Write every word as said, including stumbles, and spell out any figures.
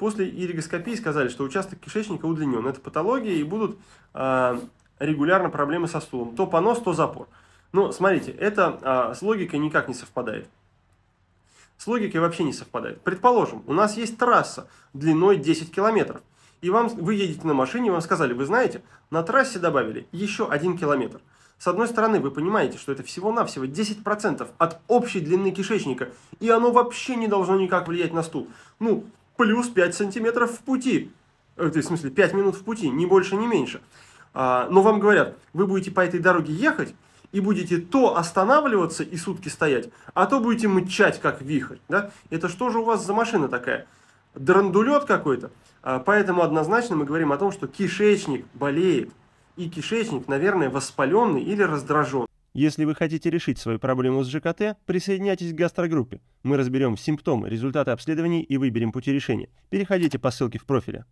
После иригоскопии сказали, что участок кишечника удлинен. Это патология, и будут э, регулярно проблемы со стулом. То понос, то запор. Но смотрите, это э, с логикой никак не совпадает. С логикой вообще не совпадает. Предположим, у нас есть трасса длиной десять километров. И вам, вы едете на машине, вам сказали, вы знаете, на трассе добавили еще один километр. С одной стороны, вы понимаете, что это всего-навсего десять процентов от общей длины кишечника. И оно вообще не должно никак влиять на стул. Ну, плюс пять сантиметров в пути. То есть, в смысле, пять минут в пути, ни больше, ни меньше. Но вам говорят, вы будете по этой дороге ехать, и будете то останавливаться и сутки стоять, а то будете мчать, как вихрь. Да? Это что же у вас за машина такая? Драндулет какой-то. Поэтому однозначно мы говорим о том, что кишечник болеет. И кишечник, наверное, воспаленный или раздражен. Если вы хотите решить свою проблему с ЖКТ, присоединяйтесь к гастрогруппе. Мы разберем симптомы, результаты обследований и выберем пути решения. Переходите по ссылке в профиле.